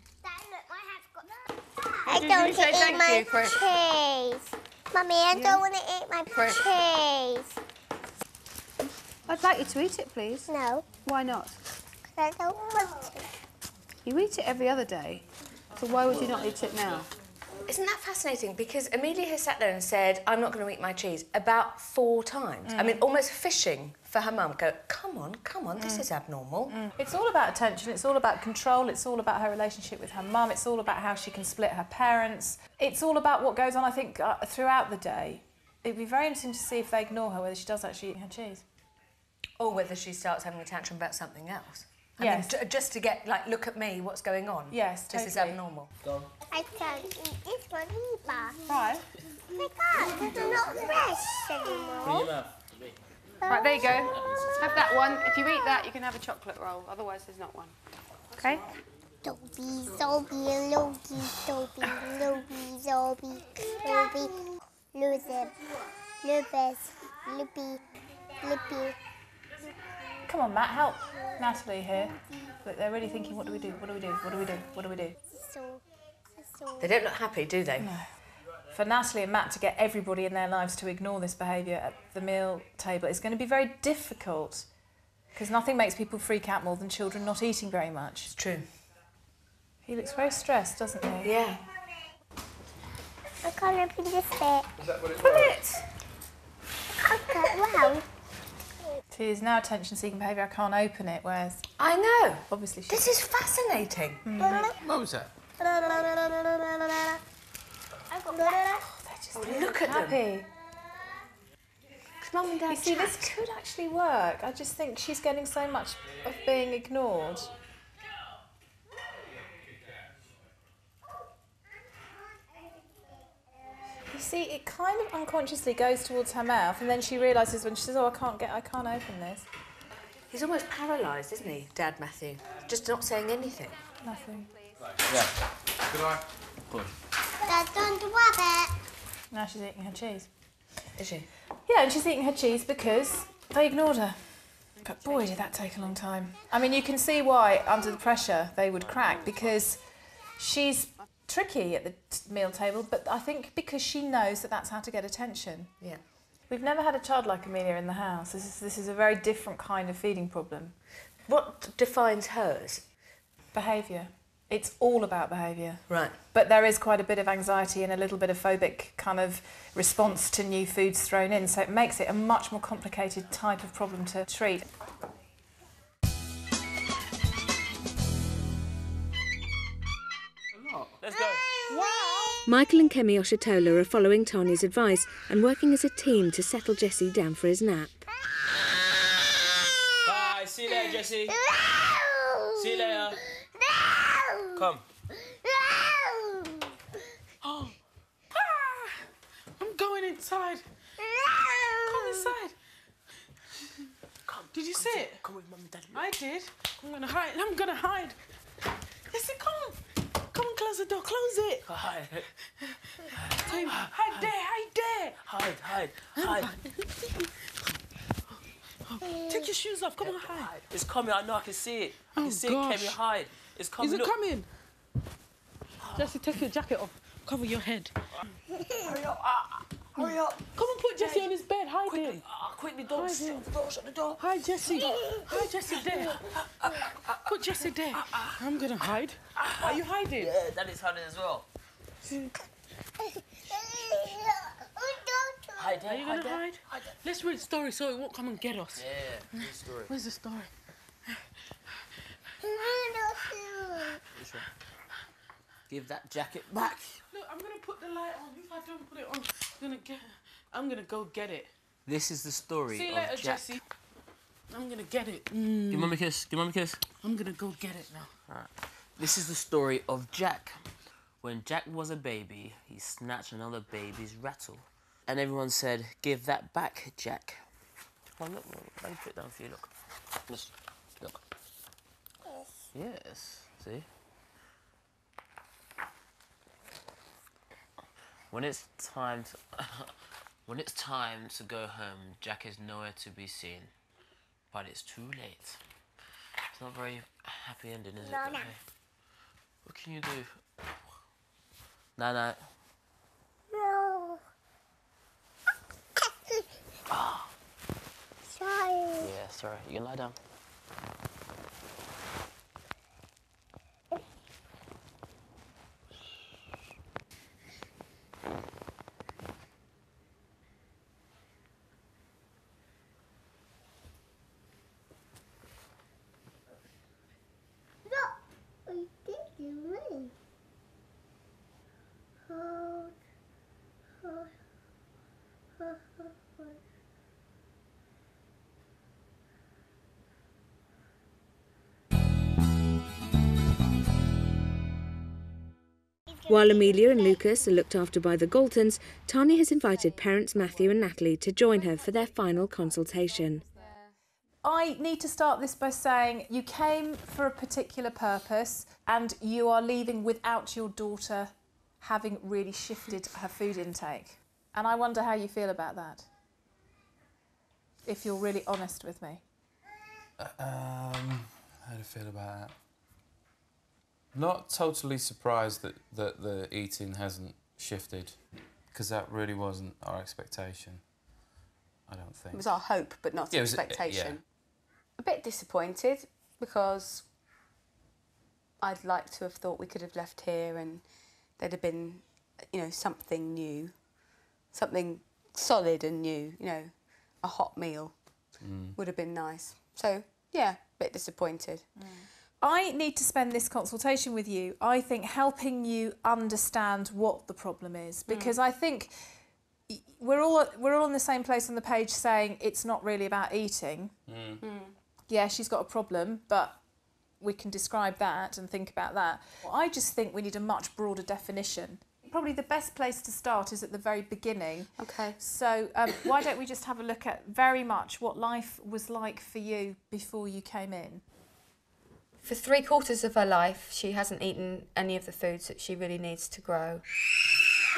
I don't want to eat my cheese. Mummy, I yeah. don't want to eat my cheese. I'd like you to eat it, please. No. Why not? Because I don't want to. You eat it every other day, so why would you not eat it now? Isn't that fascinating? Because Amelia has sat there and said, I'm not going to eat my cheese, about four times. Mm. I mean, almost fishing for her mum. Go, come on, come on, mm. this is abnormal. Mm. It's all about attention, it's all about control, it's all about her relationship with her mum, it's all about how she can split her parents. It's all about what goes on, I think, uh, throughout the day. It'd be very interesting to see if they ignore her, whether she does actually eat her cheese. Or whether she starts having a tantrum about something else. I yes. mean, just to get, like, look at me, what's going on. Yes, totally. This is abnormal. Go. I don't eat this one either. Why? Because it's not fresh anymore. Right, there you go. Have that one. If you eat that, you can have a chocolate roll. Otherwise, there's not one. OK? Dobby, Zobby, Logie, Dobby, Logie, Zobby, Logie, Luzib, Lubis, Lippy, Lippy. Come on, Matt, help Natalie here. But they're really thinking, what do we do? What do we do? What do we do? What do we do? They don't look happy, do they? No. For Natalie and Matt to get everybody in their lives to ignore this behaviour at the meal table is going to be very difficult, because nothing makes people freak out more than children not eating very much. It's true. He looks very stressed, doesn't he? Yeah. I can't open this bit. Is that what it was? Pull it! Okay, wow. It is now attention-seeking behaviour. I can't open it, whereas... I know. Obviously she... This is fascinating. Mm-hmm. What was that? Oh, they're just oh, look so at happy. Them. Mum and Dad, you see, this could actually work. I just think she's getting so much of being ignored. You see, it kind of unconsciously goes towards her mouth, and then she realises when she says, oh, I can't get, I can't open this. He's almost paralysed, isn't he, Dad Matthew? Just not saying anything. Nothing. Yeah. Good eye. Good. Dad's going to rabbit. Now she's eating her cheese. Is she? Yeah, and she's eating her cheese because they ignored her. But boy, did that take a long time. I mean, you can see why, under the pressure, they would crack, because she's... tricky at the t meal table, but I think because she knows that that's how to get attention. Yeah. We've never had a child like Amelia in the house. This is, this is a very different kind of feeding problem. What defines hers? Behaviour. It's all about behaviour. Right. But there is quite a bit of anxiety and a little bit of phobic kind of response to new foods thrown in, so it makes it a much more complicated type of problem to treat. Let's go. Wow. Michael and Kemi Oshetola are following Tanya's advice and working as a team to settle Jesse down for his nap. Bye, see you later, Jesse. No. See you later. No. Come. No. Oh. Ah. I'm going inside. No. Come inside. Come. Did you see it? Come with Mum and Dad. I did. I'm gonna hide. I'm gonna hide. Jesse, come. Come close the door, close it! Hide. Hide, hide there, hide there! Hide, hide, hide. Oh, take your shoes off, come yeah, on, hide. hide. It's coming, I know, I can see it. I can oh, see gosh. it, Kemi, hide. It's coming. Is it Look. coming? Jessie, take your jacket off. Cover your head. Hurry up. Ah, hurry up. Come and put Jessie hey. on his bed. Hide quickly, him. Ah, quickly, don't, hide him. Don't shut the door. Hide Jessie. Hide Jessie there. Put Jessie there. I'm going to hide. Are you hiding? Yeah, that is hiding as well. Hide there, Are you going to hide? hide? Let's read the story so it won't come and get us. Yeah, read the story. Where's the story? Which one? Give that jacket back. Look, I'm going to put the light on. If I don't put it on, I'm going to get I'm going to go get it. This is the story See you of later, Jessie. I'm going to get it. Mm. Give Mummy a kiss. Give Mummy a kiss. I'm going to go get it now. All right. This is the story of Jack. When Jack was a baby, he snatched another baby's rattle. And everyone said, give that back, Jack. Oh, look, let me put it down for you, look. Just, look. Yes, see? When it's time to when it's time to go home, Jack is nowhere to be seen. But it's too late. It's not a very happy ending, is it? No, no. What can you do? No, no. No. Oh. Sorry. Yeah, sorry. You can lie down. While Amelia and Lucas are looked after by the Galtons, Tanya has invited parents Matthew and Natalie to join her for their final consultation. I need to start this by saying you came for a particular purpose and you are leaving without your daughter having really shifted her food intake. And I wonder how you feel about that, if you're really honest with me. Uh, um, how do you feel about that? Not totally surprised that, that the eating hasn't shifted, because that really wasn't our expectation, I don't think. It was our hope, but not yeah, expectation. A, yeah. a bit disappointed, because I'd like to have thought we could have left here and there'd have been, you know, something new, something solid and new, you know, a hot meal mm. would have been nice. So, yeah, a bit disappointed. Mm. I need to spend this consultation with you, I think, helping you understand what the problem is, because mm. I think we're all we're all in the same place on the page saying it's not really about eating. Mm. Mm. Yeah, she's got a problem, but we can describe that and think about that. I just think we need a much broader definition. Probably the best place to start is at the very beginning. Okay. So um, why don't we just have a look at very much what life was like for you before you came in? For three quarters of her life, she hasn't eaten any of the foods that she really needs to grow.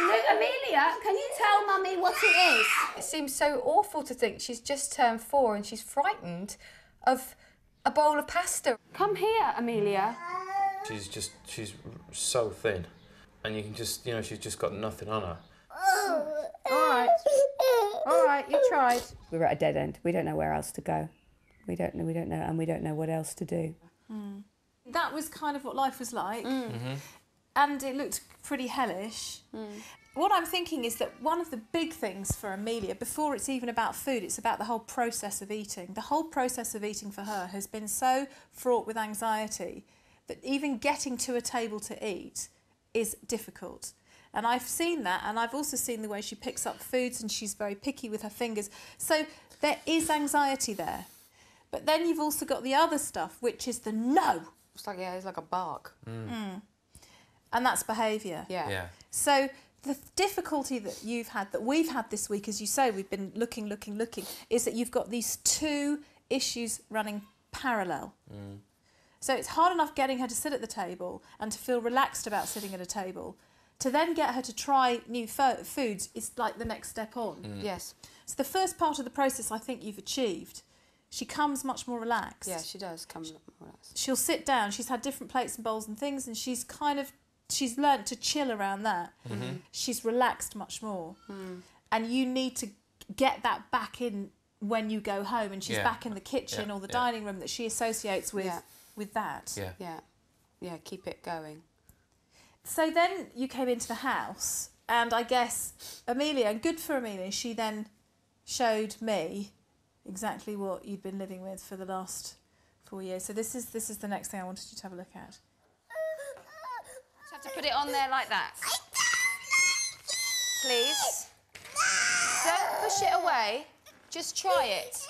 Look, Amelia, can you tell Mummy what it is? It seems so awful to think she's just turned four and she's frightened of a bowl of pasta. Come here, Amelia. She's just, she's so thin. And you can just, you know, she's just got nothing on her. Oh. All right. All right, you tried. We're at a dead end. We don't know where else to go. We don't know, we don't know, and we don't know what else to do. Mm. That was kind of what life was like, mm. mm-hmm. and it looked pretty hellish. Mm. What I'm thinking is that one of the big things for Amelia, before it's even about food, it's about the whole process of eating. The whole process of eating for her has been so fraught with anxiety that even getting to a table to eat is difficult. And I've seen that, and I've also seen the way she picks up foods, and she's very picky with her fingers. So there is anxiety there. But then you've also got the other stuff, which is the no. It's like, yeah, it's like a bark. Mm. Mm. And that's behaviour. Yeah. yeah. So the difficulty that you've had, that we've had this week, as you say, we've been looking, looking, looking, is that you've got these two issues running parallel. Mm. So it's hard enough getting her to sit at the table and to feel relaxed about sitting at a table. To then get her to try new fo foods is like the next step on. Mm. Yes. So the first part of the process I think you've achieved. She comes much more relaxed. Yeah, she does come she, more relaxed. She'll sit down. She's had different plates and bowls and things, and she's kind of she's learned to chill around that. Mm-hmm. She's relaxed much more. Mm. And you need to get that back in when you go home, and she's yeah. back in the kitchen yeah. or the yeah. dining room that she associates with, yeah. with that. Yeah. yeah, yeah, keep it going. So then you came into the house, and I guess Amelia, and good for Amelia, she then showed me exactly what you'd been living with for the last four years. So this is, this is the next thing I wanted you to have a look at. I have to put it on there like that. I don't like it. Please. No. Don't push it away. Just try it. No.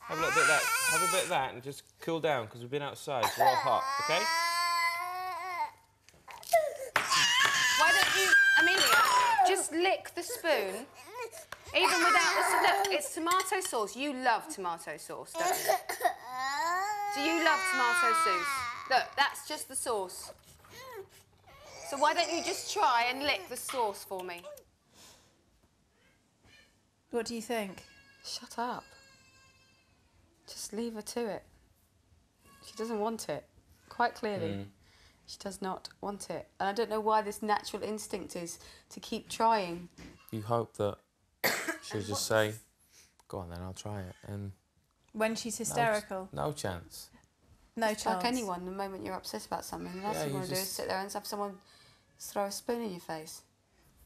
Have a little bit of that. Have a bit of that and just cool down, because we've been outside. It's all hot, okay? Why don't you, Amelia, just lick the spoon, even without the... Look, it's tomato sauce. You love tomato sauce, don't you? Do you love tomato sauce? Look, that's just the sauce. So why don't you just try and lick the sauce for me? What do you think? Shut up. Just leave her to it. She doesn't want it, quite clearly. Mm. She does not want it. And I don't know why this natural instinct is to keep trying. You hope that she'll just say, go on then, I'll try it. And when she's hysterical. No, no chance. No chance. Like anyone, the moment you're obsessed about something, the last yeah, thing you want to just... do is sit there and have someone throw a spoon in your face.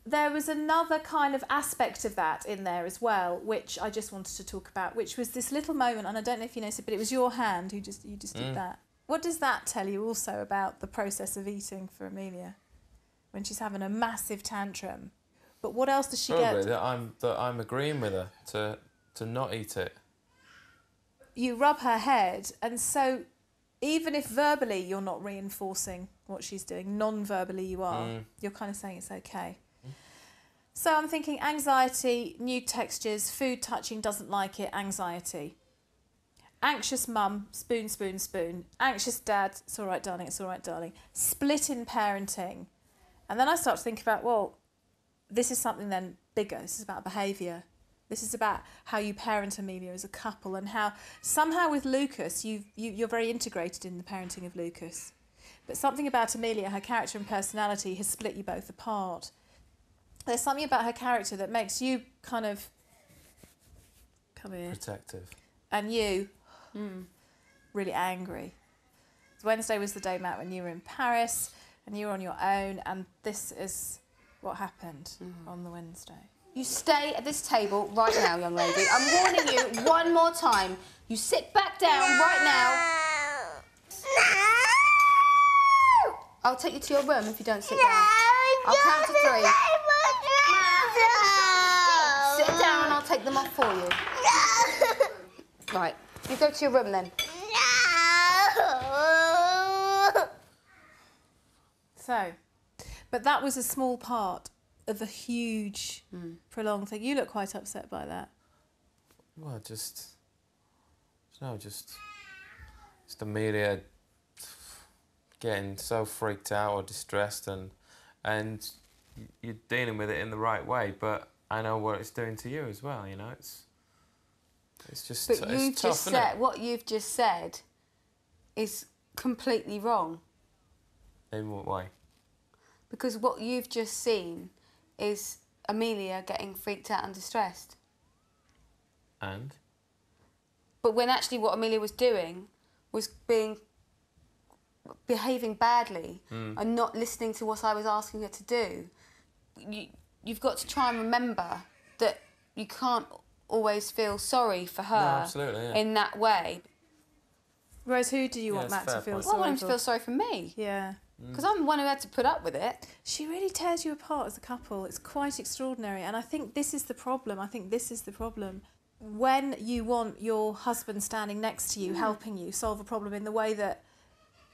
There was another kind of aspect of that in there as well, which I just wanted to talk about, which was this little moment, and I don't know if you noticed, but it was your hand who just you just mm. did that. What does that tell you also about the process of eating for Amelia, when she's having a massive tantrum? But what else does she Probably get? That I'm that I'm agreeing with her to to not eat it. You rub her head, and so. Even if verbally you're not reinforcing what she's doing, non-verbally you are. Mm. You're kind of saying it's okay. Mm. So I'm thinking anxiety, new textures, food touching, doesn't like it, anxiety. Anxious mum, spoon, spoon, spoon. Anxious dad, it's all right, darling, it's all right, darling. Split in parenting. And then I start to think about, well, this is something then bigger. This is about behaviour. This is about how you parent Amelia as a couple, and how somehow with Lucas, you've, you, you're very integrated in the parenting of Lucas. But something about Amelia, her character and personality, has split you both apart. There's something about her character that makes you kind of... Come here. Protective. And you mm. really angry. Wednesday was the day, Matt, when you were in Paris and you were on your own, and this is what happened mm. on the Wednesday. You stay at this table right now, young lady. I'm warning you one more time. You sit back down right now. No. I'll take you to your room if you don't sit no, down. I'll count to three. No. Sit down and I'll take them off for you. No. Right, you go to your room then. No. So, but that was a small part of a huge, mm. prolonged thing. You look quite upset by that. Well, just... No, just... Just Amelia getting so freaked out or distressed, and and you're dealing with it in the right way, but I know what it's doing to you as well, you know? It's it's just but it's you've tough, just isn't said, it? What you've just said is completely wrong. In what way? Because what you've just seen is Amelia getting freaked out and distressed. And? But when actually what Amelia was doing was being behaving badly mm. and not listening to what I was asking her to do. You, you've got to try and remember that you can't always feel sorry for her no, absolutely, yeah. in that way. Whereas who do you yeah, want Matt to feel point. sorry for? I want him to feel sorry for me. Yeah. Because I'm the one who had to put up with it. She really tears you apart as a couple. It's quite extraordinary. And I think this is the problem. I think this is the problem. When you want your husband standing next to you, mm. helping you solve a problem in the way that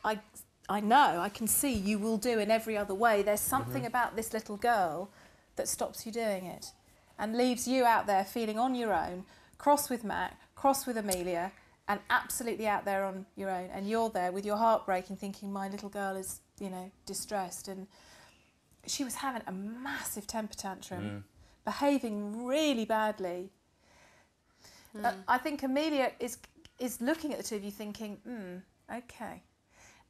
I, I know, I can see you will do in every other way, there's something mm-hmm. about this little girl that stops you doing it and leaves you out there feeling on your own, cross with Mac, cross with Amelia, and absolutely out there on your own. And you're there with your heart breaking, thinking, my little girl is... you know, distressed. And she was having a massive temper tantrum, mm. behaving really badly. Mm. Uh, I think Amelia is is looking at the two of you thinking, hmm, okay.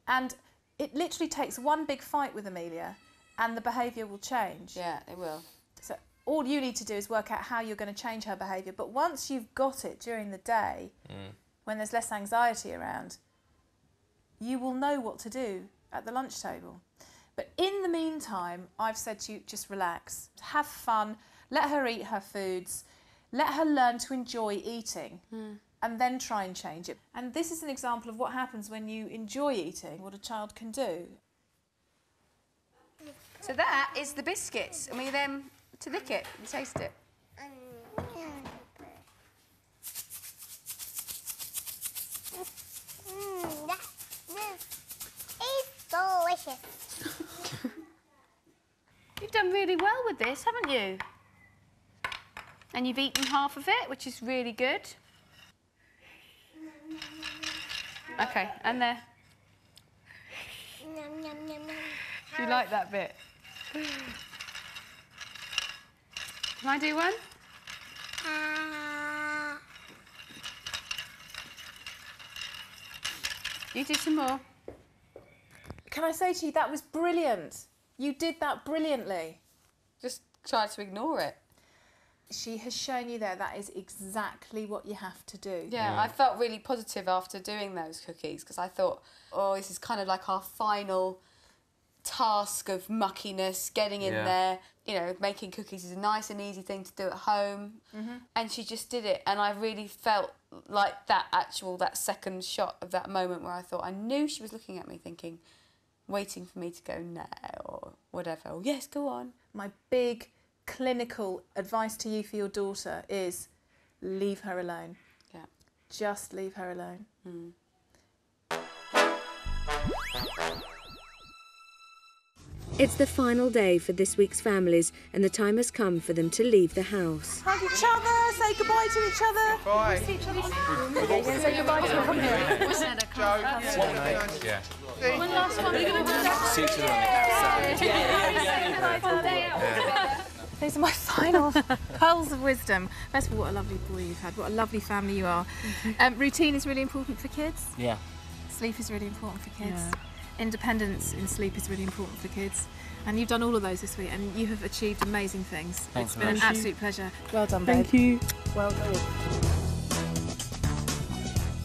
And it literally takes one big fight with Amelia and the behaviour will change. Yeah, it will. So all you need to do is work out how you're going to change her behaviour. But once you've got it during the day, mm. when there's less anxiety around, you will know what to do at the lunch table. But in the meantime, I've said to you, just relax, have fun, let her eat her foods, let her learn to enjoy eating. Mm. And then try and change it. And this is an example of what happens when you enjoy eating, what a child can do. So that is the biscuits, and we then to lick it and taste it. Mm, that, that is delicious. You've done really well with this, haven't you? And you've eaten half of it, which is really good. Okay, and there. Nom, nom, nom, nom. Do you like that bit? Can I do one? Uh... You do some more. Can I say to you, that was brilliant. You did that brilliantly. Just try to ignore it. She has shown you there that is exactly what you have to do. Yeah, yeah. I felt really positive after doing those cookies because I thought, oh, this is kind of like our final task of muckiness, getting in yeah. there. You know, making cookies is a nice and easy thing to do at home. Mm-hmm. And she just did it. And I really felt like that actual, that second shot of that moment where I thought, I knew she was looking at me thinking, waiting for me to go, no, or whatever. Or, yes, go on. My big... clinical advice to you for your daughter is leave her alone. Yeah. Just leave her alone. Mm. It's the final day for this week's families and the time has come for them to leave the house. Hug each other, say goodbye to each other. Goodbye. We'll see each other. Say goodbye to one last one. Are you going to see each other on the outside? These are my final pearls of wisdom. First of all, what a lovely boy you've had. What a lovely family you are. Um, routine is really important for kids. Yeah. Sleep is really important for kids. Yeah. Independence in sleep is really important for kids. And you've done all of those this week, and you have achieved amazing things. Thanks, it's been an absolute pleasure. Well done, babe. Thank you. Well done.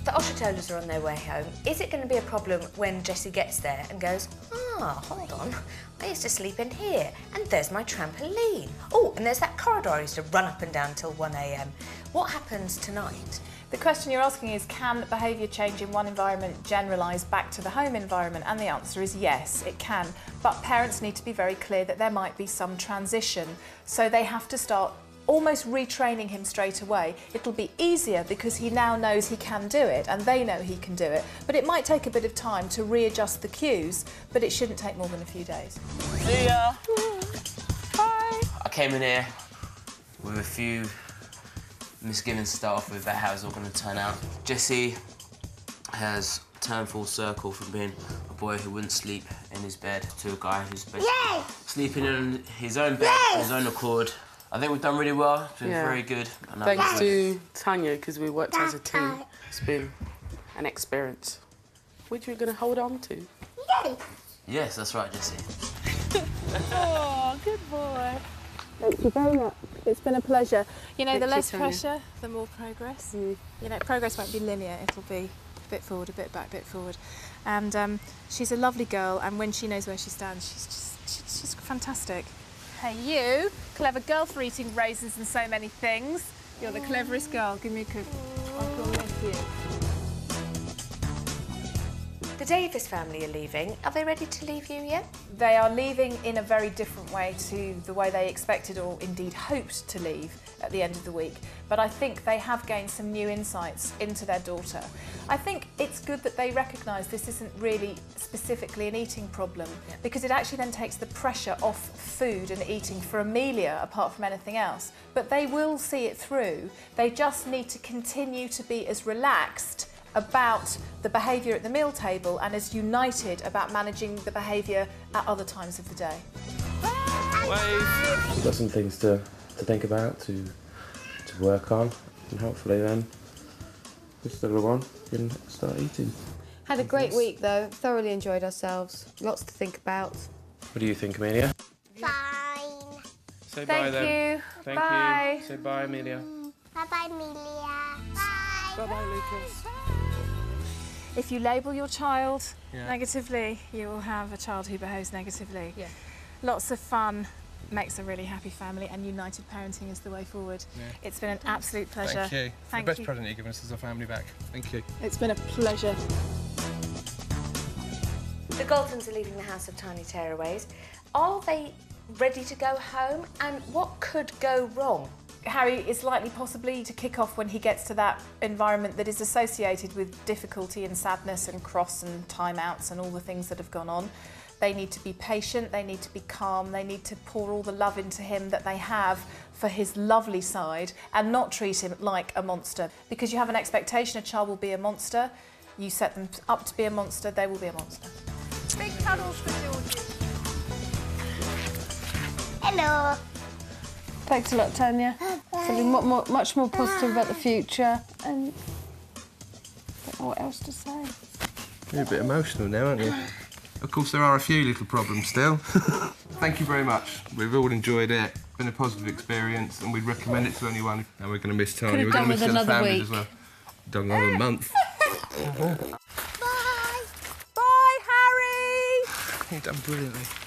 The Oshetolas are on their way home. Is it going to be a problem when Jessie gets there and goes, ah, hold on, I used to sleep in here, and there's my trampoline. Oh, and there's that corridor I used to run up and down till one A M. What happens tonight? The question you're asking is, can behaviour change in one environment generalise back to the home environment? And the answer is yes, it can. But parents need to be very clear that there might be some transition, so they have to start almost retraining him straight away. It'll be easier because he now knows he can do it and they know he can do it. But it might take a bit of time to readjust the cues, but it shouldn't take more than a few days. See ya. Hi. I came in here with a few misgivings to start off with about how it's all going to turn out. Jessie has turned full circle from being a boy who wouldn't sleep in his bed to a guy who's basically Yay! sleeping in his own bed, Yay! his own accord. I think we've done really well. It's been yeah. very good. And Thanks to Tanya, because we worked as a team. It's been an experience. Which we're going to hold on to. Yay! Yes, that's right, Jessie. Oh, good boy. Thank you very much. It's been a pleasure. You know, Thank the less you, pressure, the more progress. Mm. You know, progress won't be linear. It'll be a bit forward, a bit back, a bit forward. And um, she's a lovely girl, and when she knows where she stands, she's just, she's just fantastic. Hey, you, clever girl for eating raisins and so many things. You're the cleverest girl. Give me a cookie. I'll miss you. The Davis family are leaving. Are they ready to leave you yet? They are leaving in a very different way to the way they expected or indeed hoped to leave at the end of the week. But I think they have gained some new insights into their daughter. I think it's good that they recognise this isn't really specifically an eating problem, yeah. because it actually then takes the pressure off food and eating for Amelia, apart from anything else. But they will see it through. They just need to continue to be as relaxed about the behaviour at the meal table and as united about managing the behaviour at other times of the day. Wave. Got some things to, to think about, to to work on, and hopefully then this little one can start eating. Had a great week though, thoroughly enjoyed ourselves. Lots to think about. What do you think, Amelia? Fine. Say bye then. Thank you. Bye. Say bye, Amelia. Bye bye, Amelia. Bye. Bye bye, Lucas. If you label your child yeah. negatively, you will have a child who behaves negatively. Yeah. Lots of fun. Makes a really happy family, and united parenting is the way forward. Yeah. It's been an absolute pleasure. Thank you. Thank the best you. present you've given us is our family back. Thank you. It's been a pleasure. The Galtons are leaving the House of Tiny Tearaways. Are they ready to go home, and what could go wrong? Harry is likely possibly to kick off when he gets to that environment that is associated with difficulty and sadness and cross and timeouts and all the things that have gone on. They need to be patient, they need to be calm, they need to pour all the love into him that they have for his lovely side and not treat him like a monster. Because you have an expectation a child will be a monster, you set them up to be a monster, they will be a monster. Big cuddles for Georgie. Hello. Thanks a lot, Tanya. Something much more positive about the future, and I don't know what else to say. You're a bit emotional now, aren't you? Of course, there are a few little problems still. Thank you very much. We've all enjoyed it. It's been a positive experience, and we'd recommend it to anyone. And we're going to miss Tanya. We're going to miss the family as well. Done another month. Bye. Bye, Harry. You've done brilliantly.